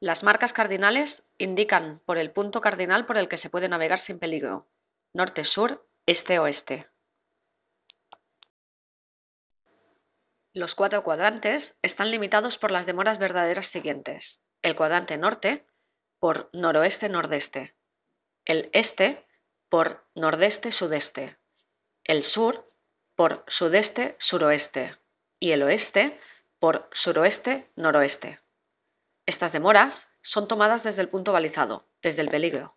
Las marcas cardinales indican por el punto cardinal por el que se puede navegar sin peligro: norte-sur, este-oeste. Los cuatro cuadrantes están limitados por las demoras verdaderas siguientes: el cuadrante norte por noroeste-nordeste, el este por nordeste-sudeste, el sur por sudeste-suroeste y el oeste por suroeste-noroeste. Estas demoras son tomadas desde el punto balizado, desde el peligro.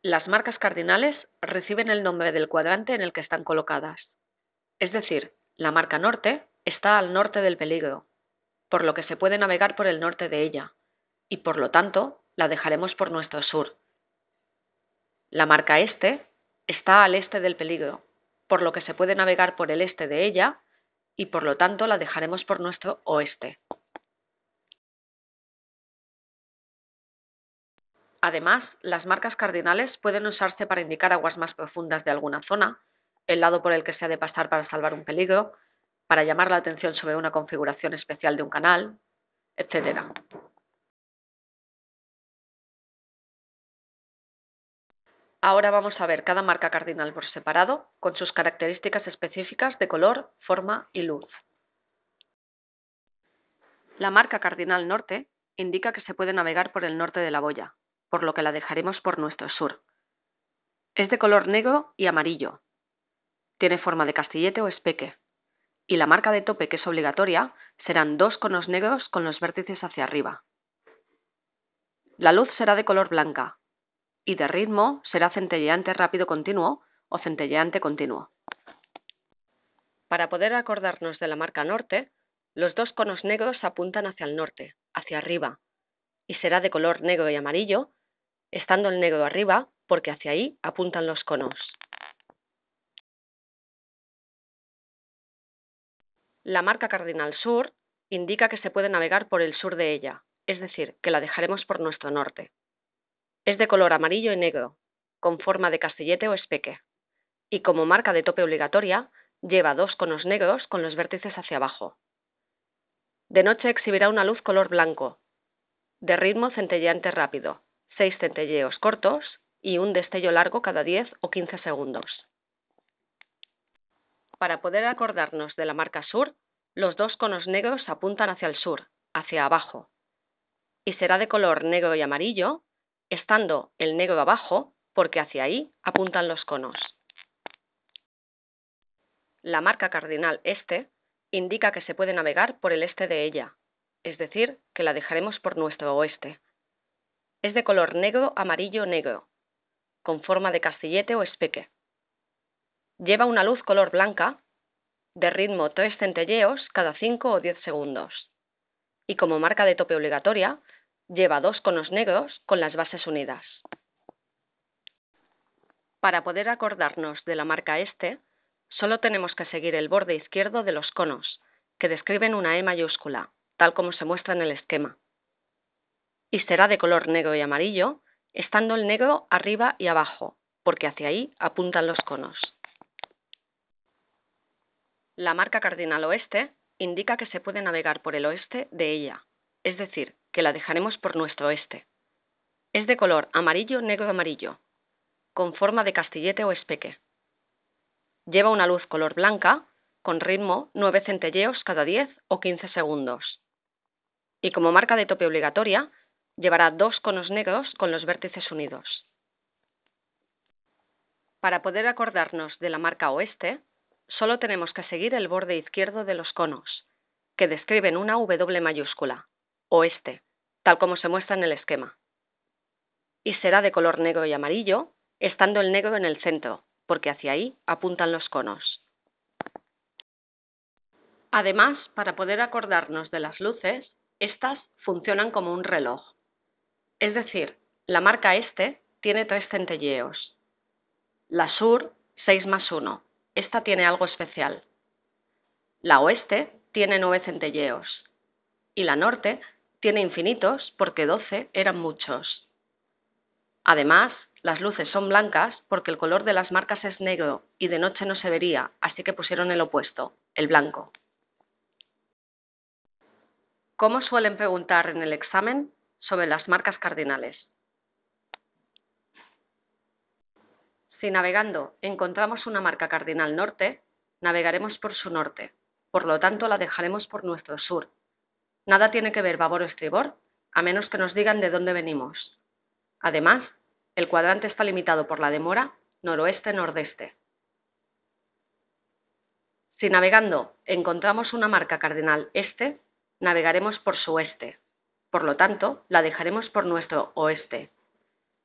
Las marcas cardinales reciben el nombre del cuadrante en el que están colocadas. Es decir, la marca norte está al norte del peligro, por lo que se puede navegar por el norte de ella, y por lo tanto la dejaremos por nuestro sur. La marca este está al este del peligro, por lo que se puede navegar por el este de ella, y por lo tanto la dejaremos por nuestro oeste. Además, las marcas cardinales pueden usarse para indicar aguas más profundas de alguna zona, el lado por el que se ha de pasar para salvar un peligro, para llamar la atención sobre una configuración especial de un canal, etc. Ahora vamos a ver cada marca cardinal por separado, con sus características específicas de color, forma y luz. La marca cardinal norte indica que se puede navegar por el norte de la boya, por lo que la dejaremos por nuestro sur. Es de color negro y amarillo. Tiene forma de castillete o espeque. Y la marca de tope, que es obligatoria, serán dos conos negros con los vértices hacia arriba. La luz será de color blanca. Y de ritmo será centelleante rápido continuo o centelleante continuo. Para poder acordarnos de la marca norte, los dos conos negros apuntan hacia el norte, hacia arriba, y será de color negro y amarillo, estando el negro arriba porque hacia ahí apuntan los conos. La marca cardinal sur indica que se puede navegar por el sur de ella, es decir, que la dejaremos por nuestro norte. Es de color amarillo y negro, con forma de castillete o espeque, y como marca de tope obligatoria, lleva dos conos negros con los vértices hacia abajo. De noche exhibirá una luz color blanco, de ritmo centelleante rápido, 6 centelleos cortos y un destello largo cada 10 o 15 segundos. Para poder acordarnos de la marca sur, los dos conos negros apuntan hacia el sur, hacia abajo, y será de color negro y amarillo, estando el negro abajo porque hacia ahí apuntan los conos. La marca cardinal este indica que se puede navegar por el este de ella, es decir, que la dejaremos por nuestro oeste. Es de color negro, amarillo, negro, con forma de castillete o espeque. Lleva una luz color blanca, de ritmo 3 centelleos cada 5 o 10 segundos, y como marca de tope obligatoria, lleva dos conos negros con las bases unidas. Para poder acordarnos de la marca este, solo tenemos que seguir el borde izquierdo de los conos, que describen una E mayúscula, tal como se muestra en el esquema. Y será de color negro y amarillo, estando el negro arriba y abajo, porque hacia ahí apuntan los conos. La marca cardinal oeste indica que se puede navegar por el oeste de ella, es decir, que la dejaremos por nuestro oeste. Es de color amarillo, negro, amarillo, con forma de castillete o espeque. Lleva una luz color blanca, con ritmo 9 centelleos cada 10 o 15 segundos. Y como marca de tope obligatoria, llevará dos conos negros con los vértices unidos. Para poder acordarnos de la marca oeste, solo tenemos que seguir el borde izquierdo de los conos, que describen una W mayúscula, oeste, tal como se muestra en el esquema. Y será de color negro y amarillo, estando el negro en el centro, porque hacia ahí apuntan los conos. Además, para poder acordarnos de las luces, estas funcionan como un reloj. Es decir, la marca este tiene 3 centelleos. La sur, 6+1. Esta tiene algo especial. La oeste tiene 9 centelleos. Y la norte tiene infinitos porque 12 eran muchos. Además, las luces son blancas porque el color de las marcas es negro y de noche no se vería, así que pusieron el opuesto, el blanco. ¿Cómo suelen preguntar en el examen sobre las marcas cardinales? Si navegando encontramos una marca cardinal norte, navegaremos por su norte, por lo tanto la dejaremos por nuestro sur. Nada tiene que ver babor o estribor, a menos que nos digan de dónde venimos. Además, el cuadrante está limitado por la demora noroeste-nordeste. Si navegando encontramos una marca cardinal este, navegaremos por su oeste, por lo tanto la dejaremos por nuestro oeste.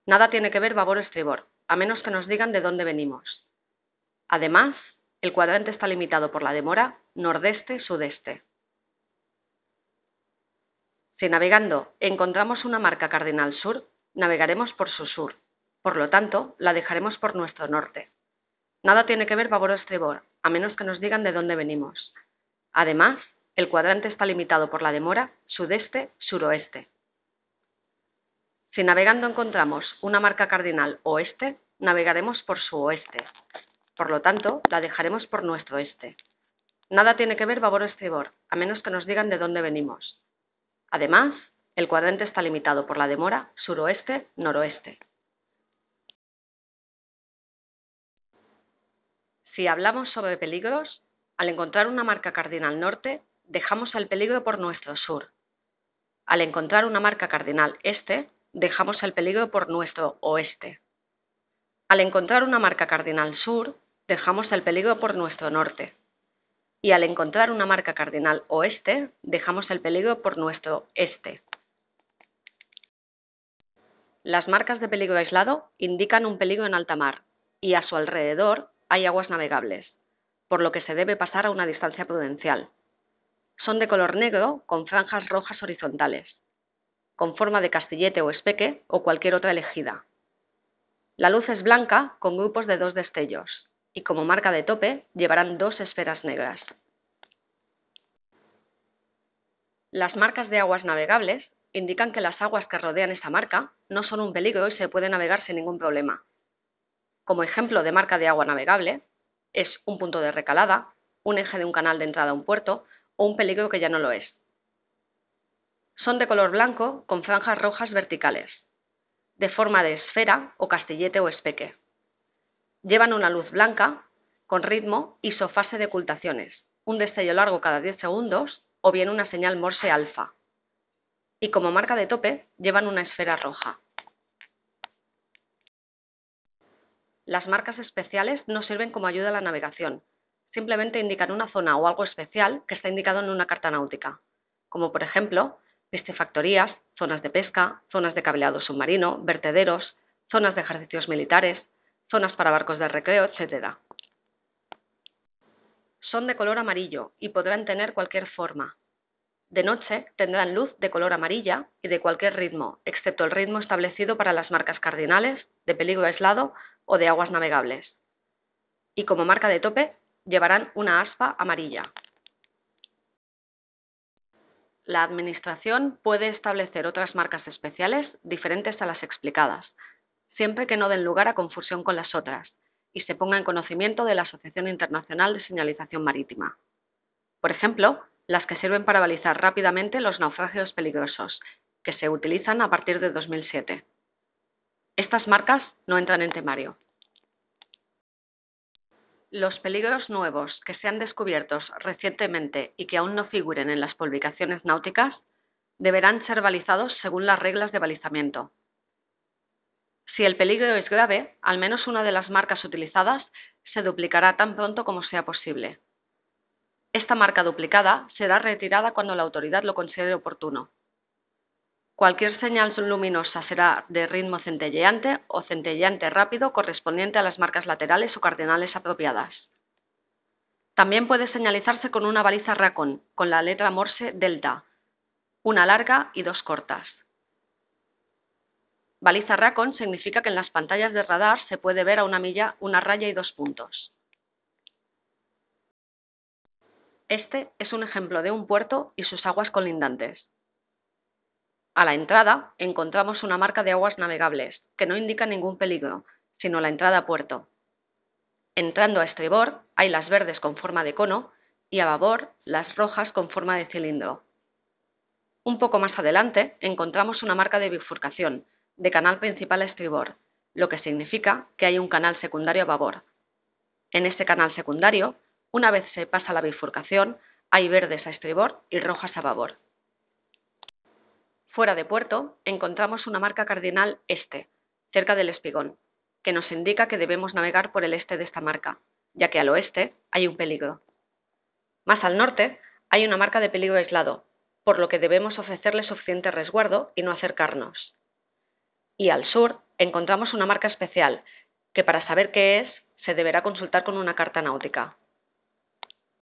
Nada tiene que ver babor o estribor, a menos que nos digan de dónde venimos. Además, el cuadrante está limitado por la demora nordeste-sudeste. Si navegando encontramos una marca cardinal sur, navegaremos por su sur, por lo tanto la dejaremos por nuestro norte. Nada tiene que ver babor o estribor, a menos que nos digan de dónde venimos. Además, el cuadrante está limitado por la demora sudeste-suroeste. Si navegando encontramos una marca cardinal oeste, navegaremos por su oeste. Por lo tanto, la dejaremos por nuestro este. Nada tiene que ver babor o estribor, a menos que nos digan de dónde venimos. Además, el cuadrante está limitado por la demora suroeste-noroeste. Si hablamos sobre peligros, al encontrar una marca cardinal norte, dejamos el peligro por nuestro sur. Al encontrar una marca cardinal este, dejamos el peligro por nuestro oeste. Al encontrar una marca cardinal sur, dejamos el peligro por nuestro norte. Y al encontrar una marca cardinal oeste, dejamos el peligro por nuestro este. Las marcas de peligro aislado indican un peligro en alta mar y a su alrededor hay aguas navegables, por lo que se debe pasar a una distancia prudencial. Son de color negro con franjas rojas horizontales, con forma de castillete o espeque o cualquier otra elegida. La luz es blanca con grupos de 2 destellos y como marca de tope llevarán 2 esferas negras. Las marcas de aguas navegables indican que las aguas que rodean esta marca no son un peligro y se puede navegar sin ningún problema. Como ejemplo de marca de agua navegable es un punto de recalada, un eje de un canal de entrada a un puerto, o un peligro que ya no lo es. Son de color blanco con franjas rojas verticales, de forma de esfera o castillete o espeque. Llevan una luz blanca con ritmo isofase de ocultaciones, un destello largo cada 10 segundos o bien una señal Morse alfa. Y como marca de tope llevan una esfera roja. Las marcas especiales no sirven como ayuda a la navegación. Simplemente indican una zona o algo especial que está indicado en una carta náutica, como por ejemplo, piscifactorías, zonas de pesca, zonas de cableado submarino, vertederos, zonas de ejercicios militares, zonas para barcos de recreo, etc. Son de color amarillo y podrán tener cualquier forma. De noche tendrán luz de color amarilla y de cualquier ritmo, excepto el ritmo establecido para las marcas cardinales, de peligro aislado o de aguas navegables. Y como marca de tope, llevarán una aspa amarilla. La Administración puede establecer otras marcas especiales diferentes a las explicadas, siempre que no den lugar a confusión con las otras y se ponga en conocimiento de la Asociación Internacional de Señalización Marítima. Por ejemplo, las que sirven para balizar rápidamente los naufragios peligrosos, que se utilizan a partir de 2007. Estas marcas no entran en temario. Los peligros nuevos que sean descubiertos recientemente y que aún no figuren en las publicaciones náuticas deberán ser balizados según las reglas de balizamiento. Si el peligro es grave, al menos una de las marcas utilizadas se duplicará tan pronto como sea posible. Esta marca duplicada será retirada cuando la autoridad lo considere oportuno. Cualquier señal luminosa será de ritmo centelleante o centelleante rápido correspondiente a las marcas laterales o cardinales apropiadas. También puede señalizarse con una baliza Racon, con la letra Morse delta, una larga y 2 cortas. Baliza Racon significa que en las pantallas de radar se puede ver a una milla una raya y 2 puntos. Este es un ejemplo de un puerto y sus aguas colindantes. A la entrada encontramos una marca de aguas navegables, que no indica ningún peligro, sino la entrada a puerto. Entrando a estribor hay las verdes con forma de cono y a babor las rojas con forma de cilindro. Un poco más adelante encontramos una marca de bifurcación de canal principal a estribor, lo que significa que hay un canal secundario a babor. En este canal secundario, una vez se pasa la bifurcación, hay verdes a estribor y rojas a babor. Fuera de puerto encontramos una marca cardinal este, cerca del espigón, que nos indica que debemos navegar por el este de esta marca, ya que al oeste hay un peligro. Más al norte hay una marca de peligro aislado, por lo que debemos ofrecerle suficiente resguardo y no acercarnos. Y al sur encontramos una marca especial, que para saber qué es, se deberá consultar con una carta náutica.